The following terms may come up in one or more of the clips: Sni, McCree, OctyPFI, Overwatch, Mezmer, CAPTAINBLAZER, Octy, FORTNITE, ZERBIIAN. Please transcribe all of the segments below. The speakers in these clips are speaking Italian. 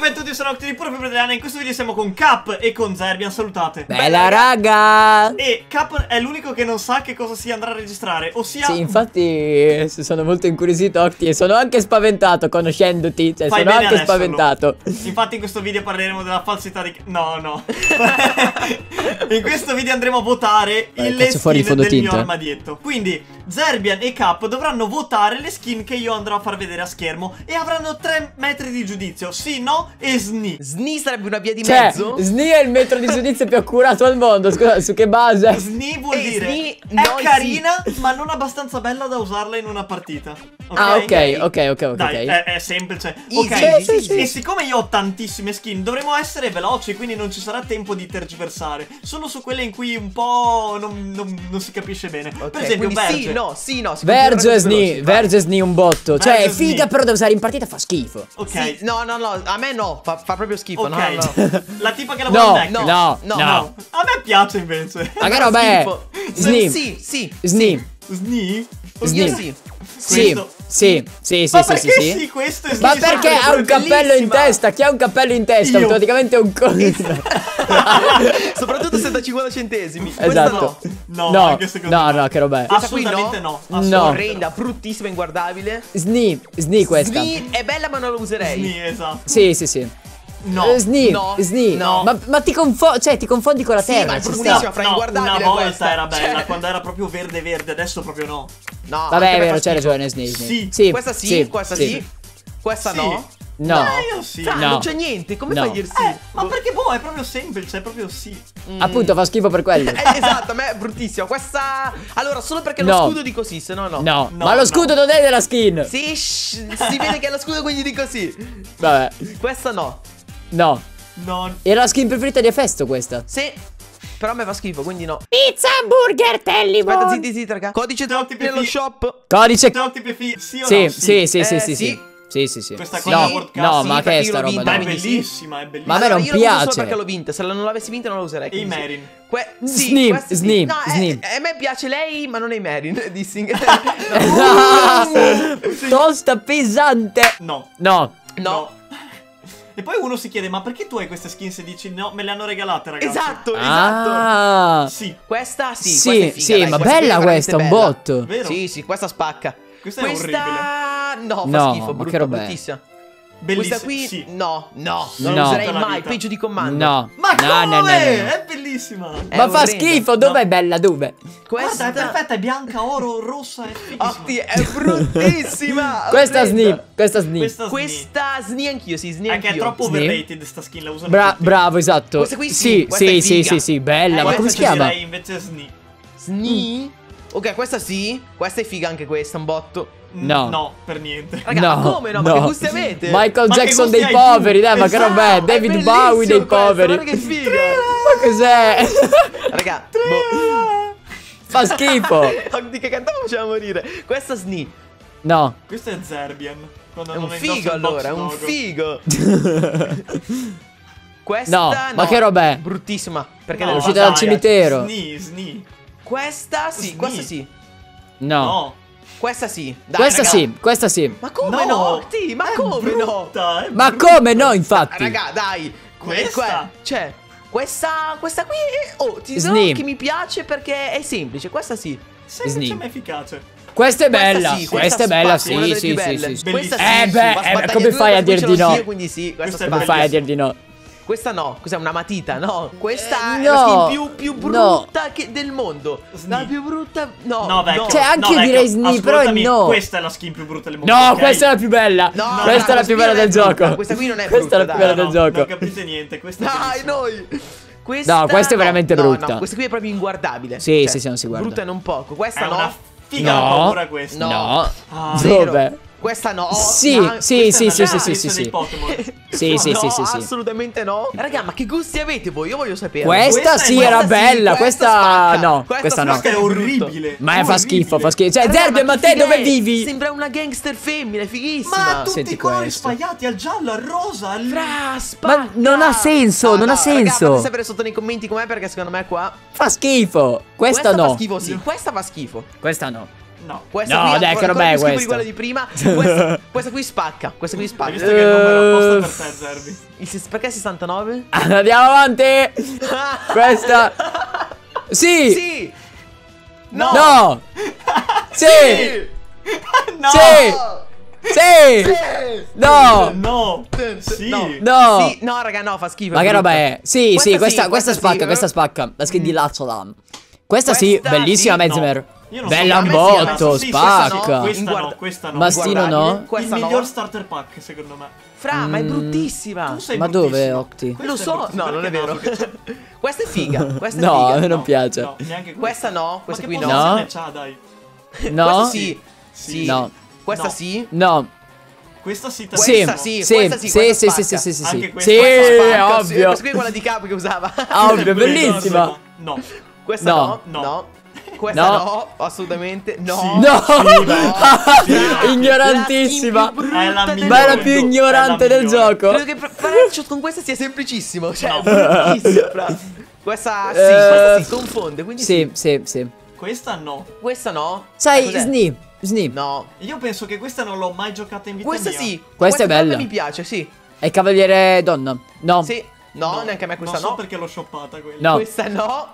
Ciao a tutti, sono OctyPFI. In questo video siamo con Cap e con Zerbian, salutate. Bella raga! E Cap è l'unico che non sa che cosa si andrà a registrare, ossia... Sì, infatti sono molto incuriosito, Octi, e sono anche spaventato conoscendoti, cioè sono anche spaventato. Infatti in questo video parleremo della falsità di... No. In questo video andremo a votare le skin del mio armadietto. Quindi Zerbian e Cap dovranno votare le skin che io andrò a far vedere a schermo e avranno 3 metri di giudizio, sì, no e sni. Sni sarebbe una via di mezzo? Sni è il metro di giudizio più accurato al mondo. Scusa, su che base? Sni vuol dire sni, è carina ma non abbastanza bella da usarla in una partita. Okay? Ah, ok. Dai, è semplice. Ok, sì. E siccome io ho tantissime skin, dovremo essere veloci, quindi non ci sarà tempo di tergiversare. Solo su quelle in cui un po' non si capisce bene. Okay, per esempio Verge. Sì, no. Verge e Sni, un botto. Cioè è figa però da usare in partita fa schifo. Ok. Sì, no, a me no, fa proprio schifo. Okay. No. La tipa che lavora in deck. No. A me piace invece. Magari vabbè. Sni. Ma perché sì, questo è ma perché ha un cappello in testa? Chi ha un cappello in testa automaticamente è un coglione. Soprattutto se da 50 centesimi. Esatto. No, anche secondo me. No, che roba è? Assolutamente no. Orrenda, bruttissima, inguardabile. Sni questa. Sni è bella ma non la userei. Sni, esatto. Sì. No. Ma ti confondi con la terra. Sì, ma fra inguardabile. Una volta era bella, quando era proprio verde, adesso proprio no. No, vabbè, è vero, c'hai ragione, Sni. Sì. Questa sì. Questa no. No. Io sì. No. Non c'è niente, come fai a dir sì? Ma perché boh, è proprio semplice, è proprio sì. Appunto, fa schifo per quello. Esatto, a me è bruttissimo. Questa... Allora, solo perché lo scudo dico sì, se no no. No, ma lo scudo non è della skin. Sì, si vede che è lo scudo, quindi dico sì. Vabbè. Questa no. Era la skin preferita di Efesto questa. Sì. Però a me fa schifo, quindi no. Pizza hamburger Tellibon. Aspetta, zitti, raga. Codice OctyPFI nello shop. Codice OctyPFI, sì o no? Sì. Questa cosa no, ma che è sta roba? Ma è bellissima, è bellissima. Ma a me non piace. Io l'ho uso perché l'ho vinta. Se non l'avessi vinta non la userei. E i Merin. Sni. No, a me piace lei, ma non i Merin. Dissing. Tosta pesante. No. E poi uno si chiede, ma perché tu hai queste skin se dici no, me le hanno regalate ragazzi? Esatto. Sì. Questa sì. Questa è figa, ma bella questa, un botto. Vero? Sì, questa spacca. Questa è orribile. No, fa schifo, bruttissima. Bellissima. Questa qui non la userei mai, peggio di comando. Ma come? No. È bellissima. Ma fa schifo, dov'è bella, dove? Questa è perfetta, è bianca, oro, rossa e fighissima. È bruttissima. Questa Sni anch'io, anch'io. È troppo overrated sta skin, la uso. Bravo, esatto. Questa qui sì, bella, ma come si chiama? Questa invece Sni? Ok, questa sì. Questa è figa anche questa, un botto. No, per niente. Raga, ma come no? Ma che gusti avete? Michael Jackson dei poveri, dai, ma che roba è? David Bowie dei poveri. Ma che figa. Ma cos'è? Raga, fa schifo. Di che cantavo faceva morire. Questa Sni. No. Questo è Zerbian. È un figo allora, è un figo. Questa ma che roba è? Bruttissima. Perché è uscita dal cimitero. Sni. Questa sì, questa sì. No. Questa sì. Dai, questa sì. Ma come no? Ma come no? Ma come no, infatti? Raga, dai. Questa? Cioè, questa qui ti dirò che mi piace perché è semplice. Questa sì. Semplice ma efficace. Questa è bella. Questa è bella, sì. Beh, come fai a dir di no? Quindi sì, come fai a dir di no? Questa no, cos'è una matita, no? Questa è la skin più brutta del mondo. La più brutta, no. Cioè anche io direi Sni, però è no. Questa è la skin più brutta del mondo. No, okay? Questa è la più bella. No, questa è la più bella del gioco. Questa qui non è brutta. Questa è la più bella del gioco. Non capite niente, questa è questa... No, questa è veramente brutta. No, questa qui è proprio inguardabile. Sì, non si guarda. Brutta e non poco. Questa no. È una figa da paura questa. No. Dove? Questa no. Sì. Sì. Assolutamente no. Raga, ma che gusti avete voi? Io voglio sapere. Questa sì era bella, questa no. Questa no. Questa è orribile. Ma fa schifo, Cioè Zerbian, ma te dove vivi? Sembra una gangster femmina, è fighissima. Ma tutti i colori sbagliati, al giallo, al rosa, al... Ma non ha senso, Raga, fate sapere sotto nei commenti com'è perché secondo me qua fa schifo. Questa no. Questa fa schifo, sì. Questa fa schifo. Questa no. No, questa no, qui dai, che roba è questa? Di quella di prima. Questa qui spacca. Questa qui spacca. Hai visto che il numero apposta per te, Zerbi? Perché 69? Andiamo avanti. Questa. Sì. Sì. No. No. Sì. No. Sì. Sì. Sì! No! No! Sì! No! Sì. No, raga, no, fa schifo. Ma che roba è? Sì, questa sì, questa spacca, sì. Questa spacca. La skin di Lazzo là. Questa sì, bellissima, sì, Mezmer. No. Bella botto, sì, spacca. Questa no. Mastino no? Questa il miglior starter pack, secondo me. Fra, ma è bruttissima. Ma dove, Octi? Lo so. No, non è vero. Questa è figa. Questa è figa. No, a me non piace. Questa no, questa qui no. No? Questa sì. Sì. No. Questa no. Sì? No. Questa sì, questa sì. Sì, questa sì, sì, questa sì, sì, sì, anche questa. Sì, questa ovvio. Questa qui è quella di capo che usava. Ovvio, bellissima. No. Questa no. No. No. Questa no, no, assolutamente no. Sì. No. Sì, no. Sì, ignorantissima. Ma è la più ignorante del gioco. Credo che fare il shot con questa sia semplicissimo. Cioè, no. Questa sì, questa si confonde, quindi sì. Sì, sì, sì. Questa no. Questa no. Sai, Snip. Snip. No. Io penso che questa non l'ho mai giocata in vita. Questa mia. Sì. Questa è bella. Mi piace, sì. È Cavaliere Donna. No. Sì. No, no, neanche a me questa no. Non so perché l'ho shoppata quella. No. Questa no.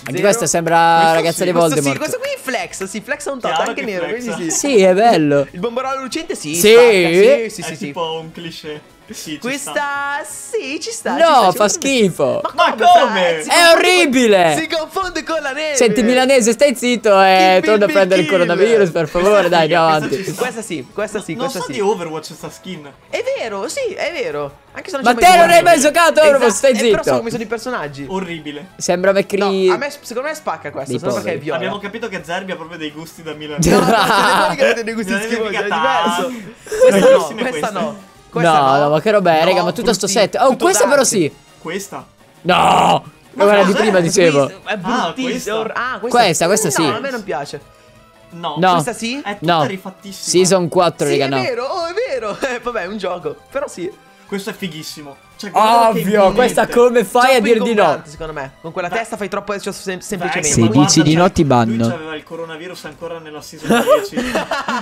Anche zero. Questa sembra questa ragazza sì. Di Voldemort. Questo sì, questo qui flex, si flexa un tot, anche nero, quindi sì. Sì, è bello. Il bombarolo lucente sì. Sì, spacca, sì, sì, sì. È sì, tipo un cliché. Sì, questa sì, ci sta. No, ci sta, fa schifo. Ma come? È orribile. Si confonde con la neve. Senti, milanese, stai zitto e torna a prendere il coronavirus, per favore. Dai, andiamo avanti. Questa sì, questa sì, questa sì. Non so di Overwatch sta skin. È vero, sì, è vero. Anche se non. Ma te non hai mai giocato Overwatch, stai zitto. Però so come sono i personaggi. Orribile. Sembra McCree. No, a me secondo me spacca questa, solo perché è viola. Abbiamo capito che Zerbi ha proprio dei gusti da milanese. No, dei gusti schifosi, è diverso. Questa no, questa no. Questa no, no, ma che roba è, no, raga, ma tutto sto set. Oh, tutto questa dark. Però sì. Questa? No! Ma quella di prima dicevo. È bruttissima. Ah, questa no, sì. No, a me non piace. No, no. Questa sì? È tutta no. Rifattissima. Season 4, sì, raga, no. È vero, oh, è vero. Vabbè, è un gioco, però sì. Questo è fighissimo. Cioè, ovvio, questa come fai a dir di no? Secondo me, con quella testa fai troppo semplicemente. Se dici di no ti banno. Lui c'aveva il coronavirus ancora nella season 10.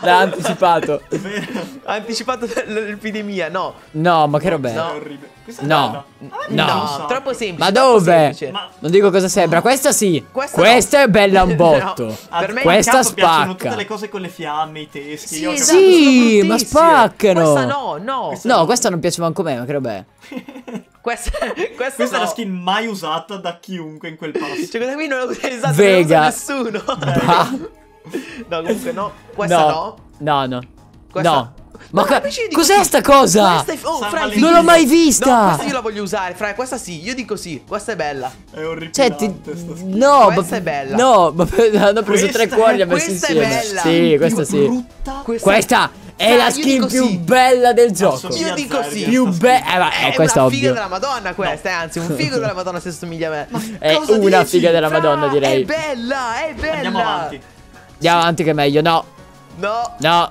L'ha anticipato. Ha anticipato l'epidemia, no. No, ma che roba è? No, orribile. No, no, troppo semplice. Ma dove? Non dico cosa sembra. Questa sì. Questa è bella un botto. Per me questa spacca. Tutte le cose con le fiamme, i teschi. Sì, ma spaccano. Questa no, no. No, questa non piace manco me, ma che roba è? Questa è la skin mai usata da chiunque in quel passo. Cioè, questa qui non l'ha usata nessuno. No, comunque no. Questa no. No, no. Questa no. Ma cos'è sta cosa? Non l'ho mai vista. No, questa io la voglio usare, fra. Questa sì, io dico sì. Questa è bella. È orribile. Cioè, no, questa è bella. No, ma hanno preso tre cuori e ha messo insieme. Questa è bella. Sì, questa sì. Questa è la skin più bella del gioco. Io dico sì. Più bella. Questa è ovvio. È una figa della Madonna questa, anzi un figo della Madonna se somiglia a me. È una figa della Madonna, direi. È bella, è bella. Andiamo avanti. Andiamo avanti che è meglio. No. No. No.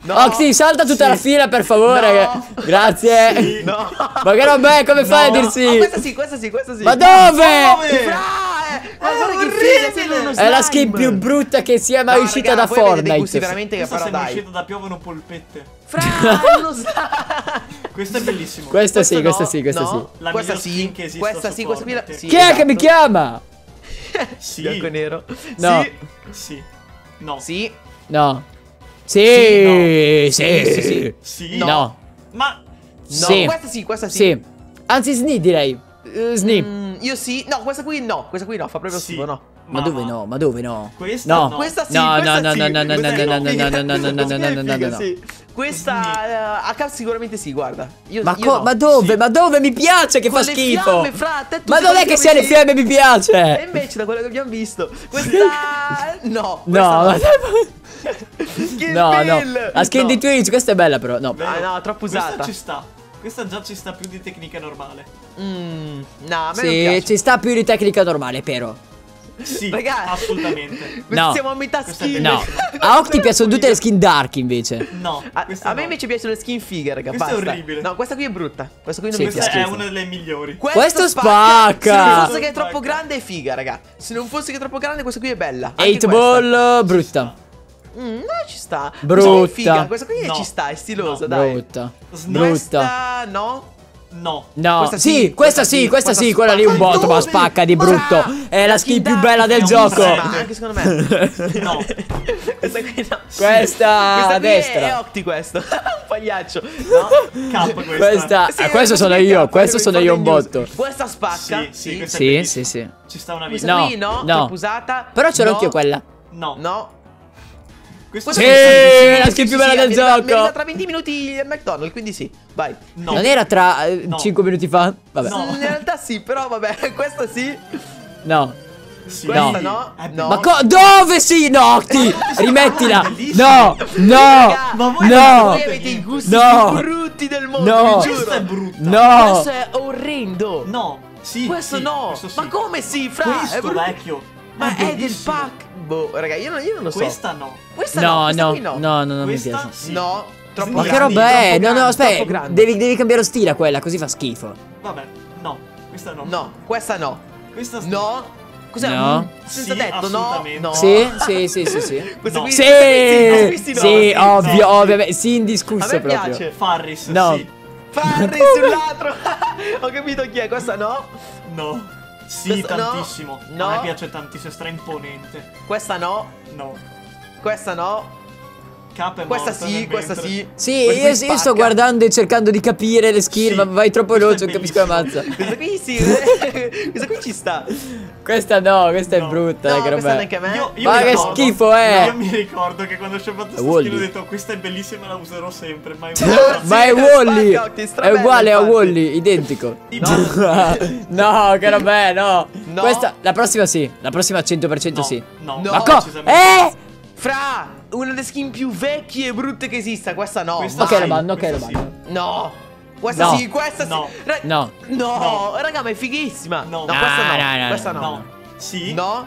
No. Oxy, salta tutta la fila, per favore. No. Grazie. Sì. No. Ma che roba è? Come fai a dir sì? Questa sì, questa sì, questa sì. Ma dove? Ma guarda che è la skin più brutta che sia mai uscita da Fortnite. Sicuramente che però dai. Uscita da piovono polpette. Fra, lo sa. Questo è bellissimo. Questa sì, questa sì, questa sì. La miglior skin che esiste. Questa sì, questa sì. Chi è che mi chiama? Sì. Bianco nero. No. Sì. No. Sì. No. Sì, sì, sì, no. Ma no, questa sì, questa sì. Anzi, Snip direi. Snip. Io sì. No, questa qui no, fa proprio schifo, no. Ma dove no? Ma dove no? Questa no. Questa sì. No, no, no, no, no, no, no, no, no, no, no, no, no. Questa AK sicuramente sì, guarda. Ma dove? Ma dove mi piace che fa schifo? Ma dov'è che sia le fiamme mi piace? E invece da quello che abbiamo visto. Questa no. No. No, no. La skin di Twitch, questa è bella però. No, ah, no, troppo usata. Questa ci sta. Questa già ci sta più di tecnica normale. No, a me non piace. Sì, ci sta più di tecnica normale, però. Sì, raga, assolutamente. No, siamo a metà skin. No, a Octi piacciono tutte le skin dark invece. No, a me invece piacciono le skin fighe, raga. Questa basta. È orribile. No, questa qui è brutta. Questa qui non mi piace. Questa è una delle migliori. Questo spacca. Se non fosse che è troppo grande è figa, raga. Se non fosse che è troppo grande, questa qui è bella. 8 ball brutta. No, ci sta. Brutta. Questa qui ci sta, è stilosa, dai. Brutta. Brutta. No. No, no. Questa sì, questa sì, quella lì è un botto, ma spacca di brutto. È la skin più bella del gioco. Ma anche secondo me. No. Questa qui no. Questa a destra. È Octi questo. Un pagliaccio. No. Capo questa. Questa sì, questo sono io, questo sono io un botto. Questa spacca. Sì, sì, sì, sì. Ci sta una vita. No, no. Però c'ero anch'io quella. No. No. Questa è la skin più bella del gioco. Era tra 20 minuti al McDonald's, quindi sì. Vai. No. Non era tra 5 minuti fa? Vabbè. No. In realtà sì, però vabbè, questa sì. No. Sì. Questa no. No. Ma dove sì, Octi? Rimettila. No. No. Ma voi avete i gusti più brutti del mondo, vi giuro. Questo è brutto. No. Questo è orrendo. No. Sì. Questo no. Ma come sì, fra? Questo vecchio. Ma è del pack. Boh, raga, io non lo so. Questa no. Questa no. No, questa no. No, no, no, questa mi piace. Sì. No, troppo grande. Ma che roba è? No, no, aspetta. Devi cambiare lo stile a quella, così fa schifo. Vabbè, no. Questa no. No, questa no. Questa no. Cos'è? No. Senza sì, detto, no. No. Sì, sì, sì, sì, sì. Questa no. Qui, sì. Questa qui no. Sì, sì, ovvio, no. Ovvio, sì, indiscusso proprio. Mi piace proprio. Farris, no. Sì. Farris sull'altro. Ho capito chi è, questa no. No. Sì, questo, tantissimo. No, a me piace tantissimo, è straimponente. Questa no. No. Questa no. Cap è questa sì, questa sì. Sì, questa io sto guardando e cercando di capire le skill, sì, ma vai troppo veloce, non capisco la mazza. Questa qui sì, questa qui ci sta. Questa no, questa no. È brutta, no, questa neanche a me. Io ma che ricordo, schifo è. Io mi ricordo che quando ci ho fatto questo skill ho detto questa è bellissima, la userò sempre, mai ma è Wally. È uguale a Wally, identico. No, no, che roba è, no. No. Questa la prossima sì, la prossima 100% no. Sì. No, no. Ma fra una delle skin più vecchie e brutte che esista, questa no. Questa ok, sì, la bando, ok, la bando. Sì. No. Questa no. Sì, questa no. Sì. No. No. No, raga, ma è fighissima. No, no, no, questa no. No, no, questa no. No. Sì. No.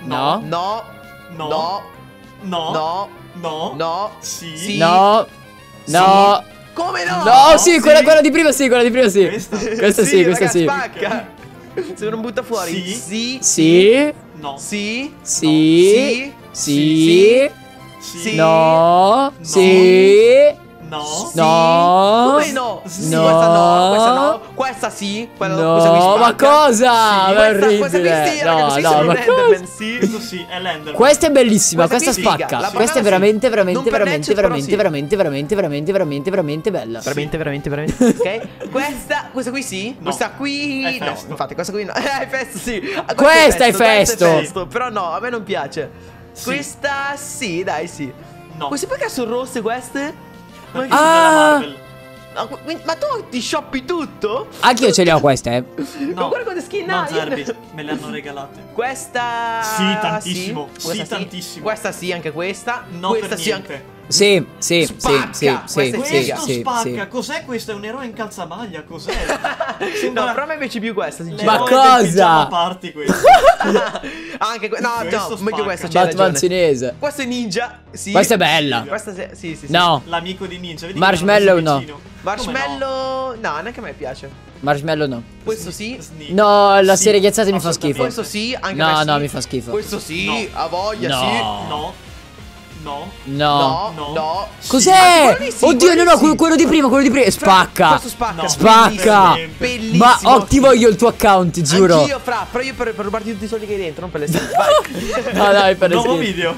No. No. No. No. No. No. No. No. Sì. Sì. No. No. Come no? No, sì, quella di prima sì, quella di prima sì. Questa sì, questa sì. Spacca. Se non butta fuori. Sì. Sì. No. Sì. Sì. Sì. Sì. No. Sì. No. No. Come no? No. Questa sì. No. Ma cosa? Ma orribile. No, ma cosa? Questa è bellissima. Questa spacca. Questa è veramente, veramente, veramente, veramente, veramente, veramente, veramente, veramente, veramente bella. Veramente, veramente, veramente. Ok. Questa qui sì. Questa qui no. Infatti questa qui no. È festo sì. Questa è festo. Però no, a me non piace. Sì. Questa sì, dai, sì. No. Queste perché sono rosse queste? Ma no, ma tu ti shoppi tutto? Anch'io ce le ho queste, eh. No, ma guarda quante skin hai. Me le hanno regalate. Questa sì, tantissimo. Sì, questa sì, tantissimo. Questa sì, anche questa. No, questa sì, anche. Sì, sì, spacca. Sì, sì, questo sì, spacca. Sì. Cos'è questo? È un eroe in calzamaglia, cos'è? No, però a me piace più questa, sinceramente. Ma cosa? Party, anche no, meglio questa, c'è Batman cinese. Questo è ninja, sì. Questa è bella. Questa sì, sì, sì. No. L'amico di ninja, vedi. Marshmallow no. Marshmallow no, neanche a me piace. Marshmallow no. Questo sì. No, la serie ghiazzata mi fa schifo. Questo sì, anche a me sì. No, no, mi fa schifo. Questo sì, a voglia sì. No. No. No. No. No. Cos'è? Sì, oddio, no, no, sì. Quello di prima, quello di prima. Spacca. Questo spacca. No. Spacca. Bellissimo. Ma ti voglio il tuo account, giuro. Anch'io, fra. Però io per rubarti tutti i soldi che hai dentro, non per le skin. No, dai, per le skin. Nuovo video.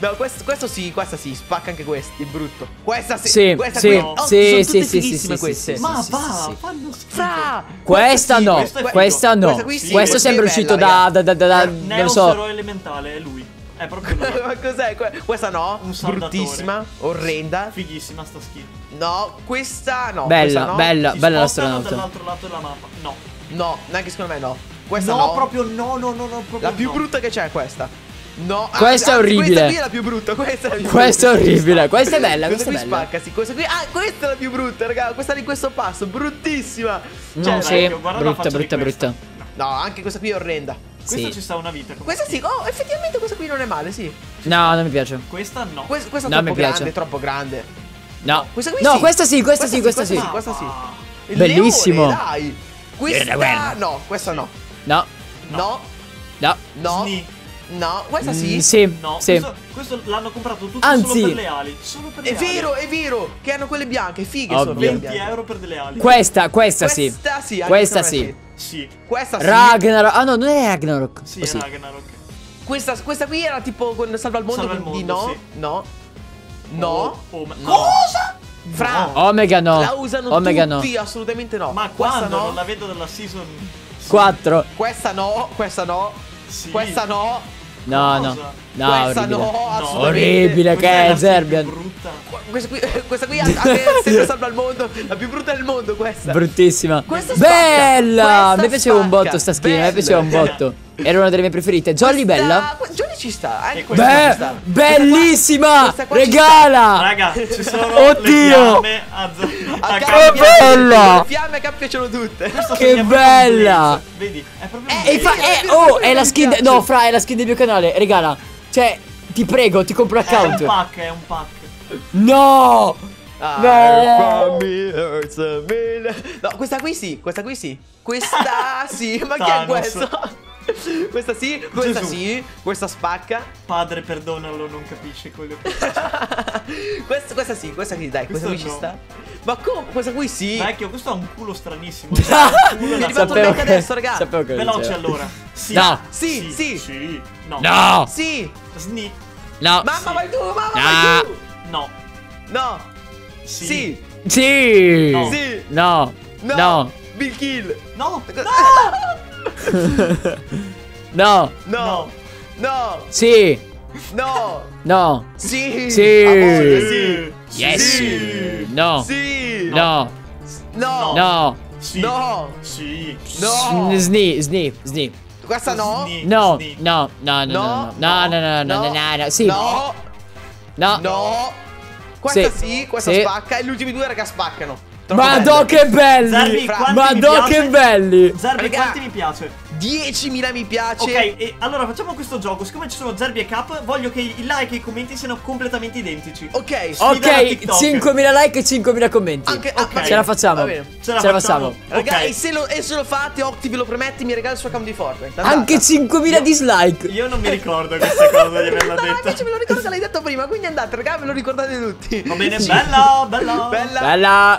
No, questo sì, questa sì. Spacca anche questo, è brutto. Questa sì. Sì, questa sì. Oh, sì, sì, sì, queste. Sì. Ma va, fanno schifo. Fra. Questa no. Questa no. Questo sembra uscito da non so. Neo elementale, è lui. È proprio ma cos'è? Questa no, bruttissima, orrenda. Fighissima sta skin. No, questa no. Bella, questa no. Bella, si bella l'astronauta. Dall'altro lato della mappa. No. No, neanche secondo me no. Questa no. No, proprio no, no, no, no, proprio la più brutta che c'è questa. No, questa è orribile. Questa qui è la più brutta, questa è la più brutta. Questa è orribile, questa è bella, questa qui spacca, sì, questa qui. Ah, questa è la più brutta, raga, questa di questo passo, bruttissima. Cioè, no, sì, brutta, brutta, brutta. No, anche questa qui è orrenda. Questa ci sta una vita. Questa sì. Oh, effettivamente questa qui non è male, sì. No, non mi piace. Questa no. Questa no, troppo grande. No. Questa qui questa sì. Bellissimo. Leone, dai. Questa no, questa no. No. No. No. No. No, questa sì. Sì, no, sì. Questo l'hanno comprato tutti solo per le ali. Solo per le ali. È vero, che hanno quelle bianche, fighe. Ovvio. Sono 20 euro per delle ali. Questa sì. Questa sì. Questa sì. Sì. Questa sì. Ragnarok. Ah no, non è Ragnarok. Sì, è Ragnarok. Questa qui era tipo con Salva il Mondo. Salva il Mondo, no, sì. No. No. Cosa? Fra. Omega no. La usano tutti, assolutamente no. Ma quando non la vedo dalla season 4. Questa no, questa no. Sì. Questa no. No, no. No, questa no, assolutamente. Orribile, che è Zerbian. Questa qui sempre Salva il Mondo. La più brutta del mondo, questa. Bruttissima. Questa bella! Mi piaceva un botto sta skin, mi piaceva un botto. Era una delle mie preferite. Jolly bella. Jolly ci sta. Beh, bellissima! Regala! Raga, ci sono le fiamme a bella! Le fiamme che piacciono tutte. Che bella! Vedi, è proprio è la skin. No, Fra, è la skin del mio canale. Regala. Cioè, ti prego, ti compro account. È un pack, è un pack. No! No. No, questa qui sì, questa qui sì. Questa sì, ma che è questo? Questa sì, questa sì, questa spacca. Padre, perdonalo, non capisce quello che questa sì, questa sì, dai, questa qui ci sta. Ma come? Questa qui sì. Vecchio, questo ha un culo stranissimo. Mi è arrivato il link adesso, ragazzi. Veloce allora. Sì. No. Sì, sì. Sì. No. No. Sì. Sni. No. Mamma vai tu, mamma vai tu. No. No. Sì. Sì. Sì. No. No. Bill Kill. No. No. No. No. No. Sì. No. No. Sì. Sì. Yes. No. Sì. No. No. No. Sì. No. Sì. No. Sni, sni, sni. Questa no. No. No. No. No. No. No. No. No. No. Sì. No. No. No. Questa sì, questa spacca e gli ultimi due raga spaccano. Madò che belli! Zerbi, Madò che belli! Zerbi, raga, quanti mi piace? 10.000 mi piace. Ok, e allora facciamo questo gioco. Siccome ci sono Zerbi e Cap, voglio che i like e i commenti siano completamente identici. Ok, ok, 5.000 like e 5.000 commenti. Anche, okay. Ce la facciamo. Ce la facciamo. Raga, okay. e se lo fate, Octi ve lo promette, mi regala il suo account di Fortnite. Anche 5.000 dislike. Io non mi ricordo questa cosa di averla detta. Invece me lo ricordo che l'hai detto prima, quindi andate, raga, ve lo ricordate tutti. Va bene, sì. Bella, bella. Bella.